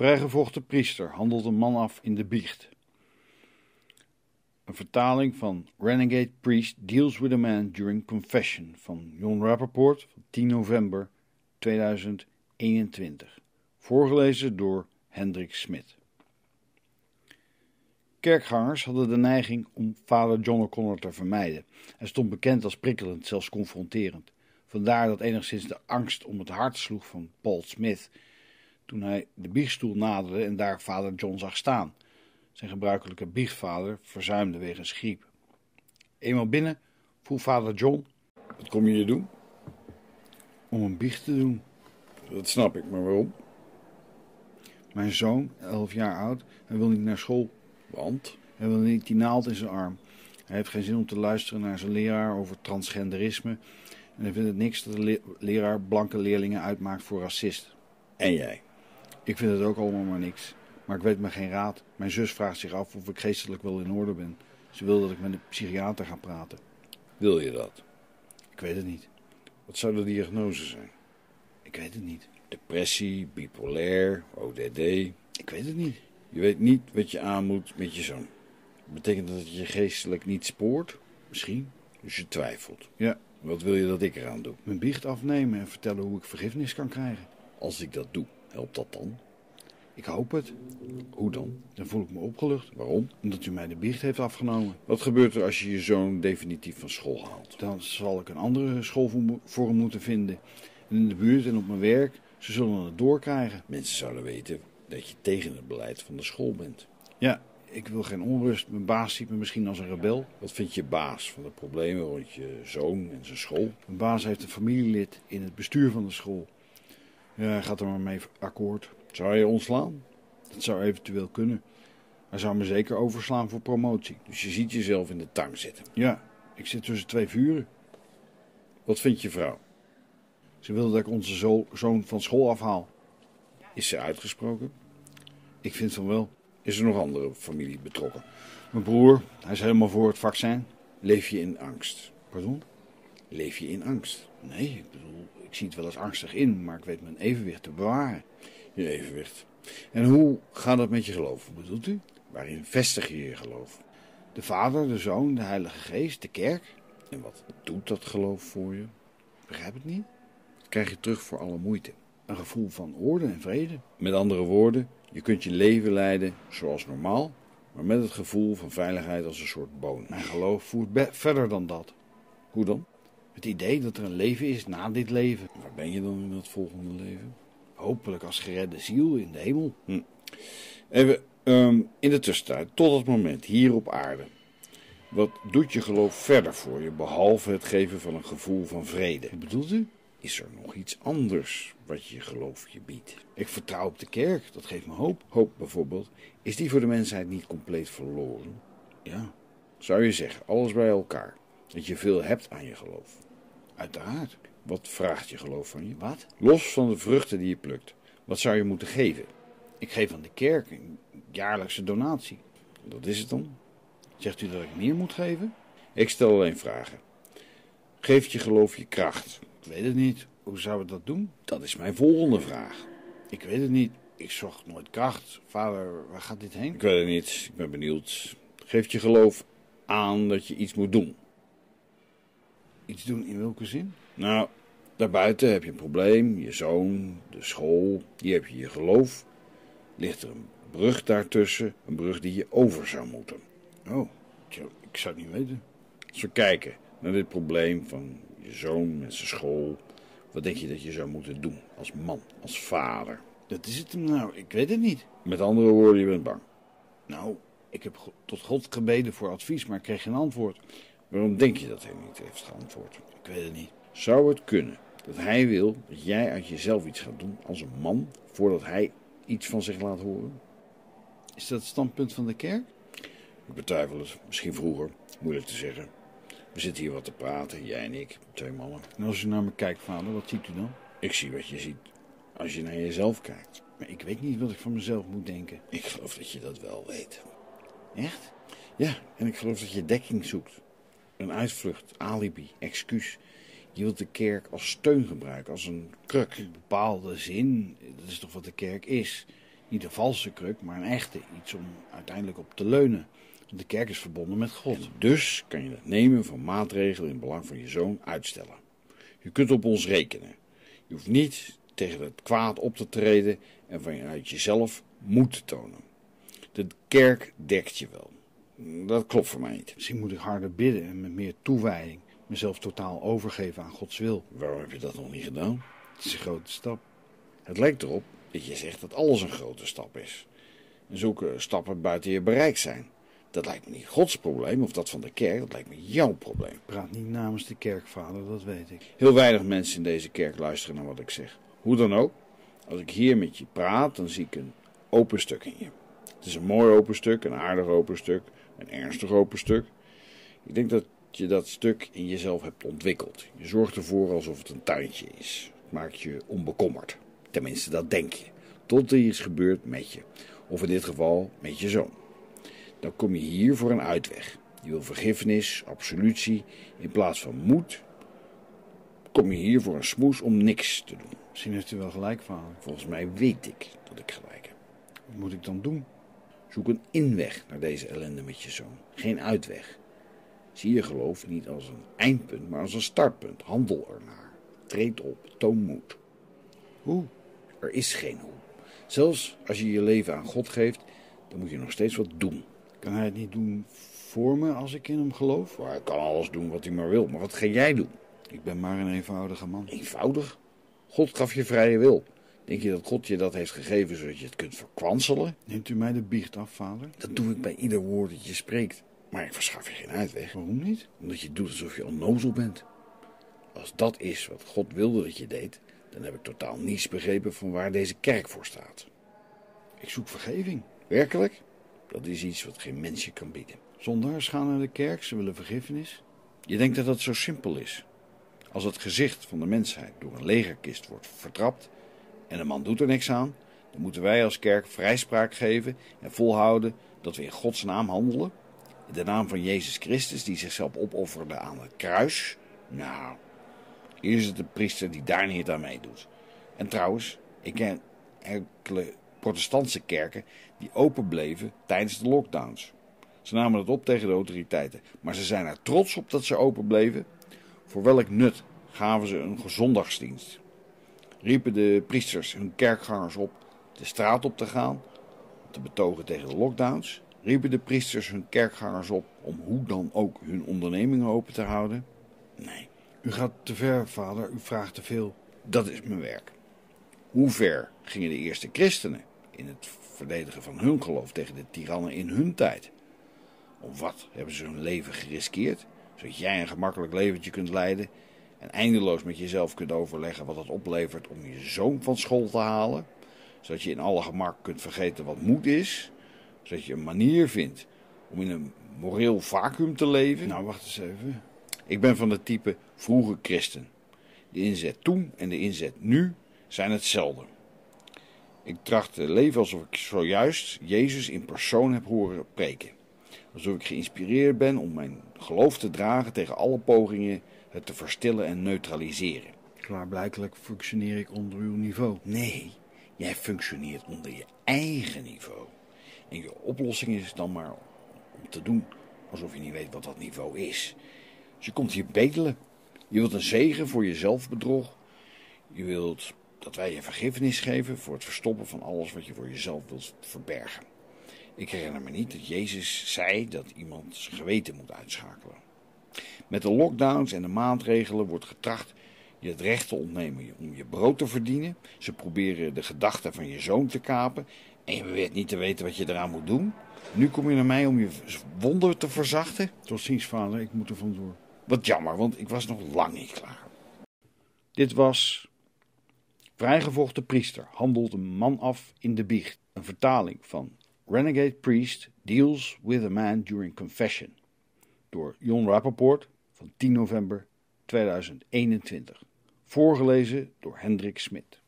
Vrijgevochten priester handelt een man af in de biecht. Een vertaling van Renegade Priest Deals with a Man During Confession van Jon Rappoport van 10 november 2021. Voorgelezen door Hendrik Smit. Kerkgangers hadden de neiging om vader John O'Connor te vermijden. Hij stond bekend als prikkelend, zelfs confronterend. Vandaar dat enigszins de angst om het hart sloeg van Paul Smith toen hij de biechtstoel naderde en daar vader John zag staan. Zijn gebruikelijke biechtvader verzuimde wegens griep. Eenmaal binnen vroeg vader John: "Wat kom je hier doen?" "Om een biecht te doen." "Dat snap ik, maar waarom?" "Mijn zoon, 11 jaar oud, hij wil niet naar school." "Want?" "Hij wil niet die naald in zijn arm. Hij heeft geen zin om te luisteren naar zijn leraar over transgenderisme. En hij vindt het niks dat de leraar blanke leerlingen uitmaakt voor racist." "En jij?" "Ik vind het ook allemaal maar niks. Maar ik weet me geen raad. Mijn zus vraagt zich af of ik geestelijk wel in orde ben. Ze wil dat ik met een psychiater ga praten." "Wil je dat?" "Ik weet het niet." "Wat zou de diagnose zijn?" "Ik weet het niet." "Depressie, bipolair, ODD?" "Ik weet het niet." "Je weet niet wat je aan moet met je zoon. Betekent dat het je geestelijk niet spoort?" "Misschien." "Dus je twijfelt?" "Ja." "Wat wil je dat ik eraan doe?" "Mijn biecht afnemen en vertellen hoe ik vergiffenis kan krijgen." "Als ik dat doe, helpt dat dan?" "Ik hoop het." "Hoe dan?" "Dan voel ik me opgelucht." "Waarom?" "Omdat u mij de biecht heeft afgenomen." "Wat gebeurt er als je je zoon definitief van school haalt?" "Dan zal ik een andere school voor hem moeten vinden. En in de buurt en op mijn werk, ze zullen het doorkrijgen." "Mensen zouden weten dat je tegen het beleid van de school bent." "Ja, ik wil geen onrust. Mijn baas ziet me misschien als een rebel." "Wat vindt je baas van de problemen rond je zoon en zijn school?" "Mijn baas heeft een familielid in het bestuur van de school. Ja, hij gaat er maar mee akkoord." "Zou je ontslaan?" "Dat zou eventueel kunnen. Hij zou me zeker overslaan voor promotie." "Dus je ziet jezelf in de tang zitten?" "Ja, ik zit tussen 2 vuren. "Wat vindt je vrouw?" "Ze wil dat ik onze zoon van school afhaal." "Is ze uitgesproken?" "Ik vind van wel." "Is er nog andere familie betrokken?" "Mijn broer, hij is helemaal voor het vaccin." "Leef je in angst?" "Pardon?" "Leef je in angst?" "Nee, ik bedoel, ik zie het wel eens angstig in, maar ik weet mijn evenwicht te bewaren." "Je evenwicht. En hoe gaat dat met je geloof, bedoelt u?" "Waarin vestig je je geloof?" "De Vader, de Zoon, de Heilige Geest, de Kerk." "En wat doet dat geloof voor je?" "Ik begrijp het niet." "Wat krijg je terug voor alle moeite?" "Een gevoel van orde en vrede." "Met andere woorden, je kunt je leven leiden zoals normaal, maar met het gevoel van veiligheid als een soort bonus." "Mijn geloof voert verder dan dat." "Hoe dan?" "Het idee dat er een leven is na dit leven." "Waar ben je dan in dat volgende leven?" "Hopelijk als geredde ziel in de hemel." "Even, in de tussentijd, tot dat moment, hier op aarde. Wat doet je geloof verder voor je, behalve het geven van een gevoel van vrede?" "Wat bedoelt u?" "Is er nog iets anders wat je geloof je biedt?" "Ik vertrouw op de kerk, dat geeft me hoop." "Hoop bijvoorbeeld, is die voor de mensheid niet compleet verloren?" "Ja." "Zou je zeggen, alles bij elkaar, dat je veel hebt aan je geloof?" "Uiteraard." "Wat vraagt je geloof van je?" "Wat?" "Los van de vruchten die je plukt, wat zou je moeten geven?" "Ik geef aan de kerk een jaarlijkse donatie." "Dat is het dan?" "Zegt u dat ik meer moet geven?" "Ik stel alleen vragen. Geeft je geloof je kracht?" "Ik weet het niet. Hoe zouden we dat doen?" "Dat is mijn volgende vraag." "Ik weet het niet. Ik zocht nooit kracht. Vader, waar gaat dit heen?" "Ik weet het niet. Ik ben benieuwd. Geeft je geloof aan dat je iets moet doen?" "Iets doen in welke zin?" "Nou, daarbuiten heb je een probleem. Je zoon, de school, hier heb je je geloof. Ligt er een brug daartussen, een brug die je over zou moeten?" "Oh, ik zou het niet weten." "Als we kijken naar dit probleem van je zoon met zijn school, wat denk je dat je zou moeten doen als man, als vader?" "Dat is het hem nou, ik weet het niet." "Met andere woorden, je bent bang." "Nou, ik heb tot God gebeden voor advies, maar ik kreeg geen antwoord." "Waarom denk je dat hij niet heeft geantwoord?" "Ik weet het niet." "Zou het kunnen dat hij wil dat jij uit jezelf iets gaat doen als een man, voordat hij iets van zich laat horen?" "Is dat het standpunt van de kerk?" "Ik betwijfel het. Misschien vroeger. Moeilijk te zeggen. We zitten hier wat te praten, jij en ik, 2 mannen. "En als u naar me kijkt, vader, wat ziet u dan?" "Ik zie wat je ziet, als je naar jezelf kijkt." "Maar ik weet niet wat ik van mezelf moet denken." "Ik geloof dat je dat wel weet." "Echt?" "Ja, en ik geloof dat je dekking zoekt. Een uitvlucht, alibi, excuus. Je wilt de kerk als steun gebruiken, als een kruk." "In bepaalde zin, dat is toch wat de kerk is. Niet een valse kruk, maar een echte. Iets om uiteindelijk op te leunen. Want de kerk is verbonden met God. En dus kan je het nemen van maatregelen in het belang van je zoon uitstellen. Je kunt op ons rekenen. Je hoeft niet tegen het kwaad op te treden en vanuit jezelf moed te tonen. De kerk dekt je wel. Dat klopt voor mij niet. Misschien moet ik harder bidden en met meer toewijding mezelf totaal overgeven aan Gods wil. Waarom heb je dat nog niet gedaan? Het is een grote stap. Het lijkt erop dat je zegt dat alles een grote stap is. En zulke stappen buiten je bereik zijn. Dat lijkt me niet Gods probleem of dat van de kerk, dat lijkt me jouw probleem. Ik praat niet namens de kerkvader, dat weet ik. Heel weinig mensen in deze kerk luisteren naar wat ik zeg. Hoe dan ook, als ik hier met je praat, dan zie ik een open stuk in je. Het is een mooi open stuk, een aardig open stuk, een ernstig open stuk. Ik denk dat je dat stuk in jezelf hebt ontwikkeld. Je zorgt ervoor alsof het een tuintje is. Het maakt je onbekommerd. Tenminste, dat denk je. Tot er iets gebeurt met je. Of in dit geval met je zoon. Dan kom je hier voor een uitweg. Je wil vergiffenis, absolutie. In plaats van moed kom je hier voor een smoes om niks te doen. Misschien heeft u wel gelijk, vader. Volgens mij weet ik dat ik gelijk heb. Wat moet ik dan doen? Zoek een inweg naar deze ellende met je zoon. Geen uitweg. Zie je geloof niet als een eindpunt, maar als een startpunt. Handel ernaar. Treed op. Toon moed. Hoe? Er is geen hoe. Zelfs als je je leven aan God geeft, dan moet je nog steeds wat doen. Kan hij het niet doen voor me als ik in hem geloof? Maar hij kan alles doen wat hij maar wil, maar wat ga jij doen? Ik ben maar een eenvoudige man. Eenvoudig? God gaf je vrije wil. Denk je dat God je dat heeft gegeven zodat je het kunt verkwanselen? Neemt u mij de biecht af, vader? Dat doe ik bij ieder woord dat je spreekt. Maar ik verschaf je geen uitweg. Waarom niet? Omdat je doet alsof je onnozel bent. Als dat is wat God wilde dat je deed, dan heb ik totaal niets begrepen van waar deze kerk voor staat. Ik zoek vergeving. Werkelijk? Dat is iets wat geen mensje kan bieden. Zondaars gaan naar de kerk, ze willen vergiffenis. Je denkt dat dat zo simpel is. Als het gezicht van de mensheid door een legerkist wordt vertrapt en de man doet er niks aan, dan moeten wij als kerk vrijspraak geven en volhouden dat we in Gods naam handelen. In de naam van Jezus Christus die zichzelf opofferde aan het kruis. Nou, hier is het de priester die daar niet aan meedoet. En trouwens, ik ken enkele protestantse kerken die open bleven tijdens de lockdowns. Ze namen het op tegen de autoriteiten, maar ze zijn er trots op dat ze open bleven. Voor welk nut gaven ze een zondagsdienst? Riepen de priesters hun kerkgangers op de straat op te gaan, om te betogen tegen de lockdowns? Riepen de priesters hun kerkgangers op om hoe dan ook hun ondernemingen open te houden? Nee. U gaat te ver, vader. U vraagt te veel. Dat is mijn werk. Hoe ver gingen de eerste christenen in het verdedigen van hun geloof tegen de tirannen in hun tijd? Om wat hebben ze hun leven geriskeerd? Zodat jij een gemakkelijk leventje kunt leiden en eindeloos met jezelf kunt overleggen wat het oplevert om je zoon van school te halen. Zodat je in alle gemak kunt vergeten wat moed is. Zodat je een manier vindt om in een moreel vacuüm te leven. Nou, wacht eens even. Ik ben van het type vroege christen. De inzet toen en de inzet nu zijn hetzelfde. Ik tracht te leven alsof ik zojuist Jezus in persoon heb horen preken. Alsof ik geïnspireerd ben om mijn geloof te dragen tegen alle pogingen het te verstillen en neutraliseren. Klaarblijkelijk functioneer ik onder uw niveau. Nee, jij functioneert onder je eigen niveau. En je oplossing is dan maar om te doen alsof je niet weet wat dat niveau is. Dus je komt hier bedelen. Je wilt een zegen voor je zelfbedrog. Je wilt dat wij je vergiffenis geven voor het verstoppen van alles wat je voor jezelf wilt verbergen. Ik herinner me niet dat Jezus zei dat iemand zijn geweten moet uitschakelen. Met de lockdowns en de maatregelen wordt getracht je het recht te ontnemen om je brood te verdienen. Ze proberen de gedachten van je zoon te kapen en je beweert niet te weten wat je eraan moet doen. Nu kom je naar mij om je wonder te verzachten. Tot ziens, vader, ik moet er vandoor. Wat jammer, want ik was nog lang niet klaar. Dit was Vrijgevochten priester handelt een man af in de biecht. Een vertaling van Renegade Priest Deals with a Man During Confession. Door Jon Rappoport van 10 november 2021. Voorgelezen door Hendrik Smit.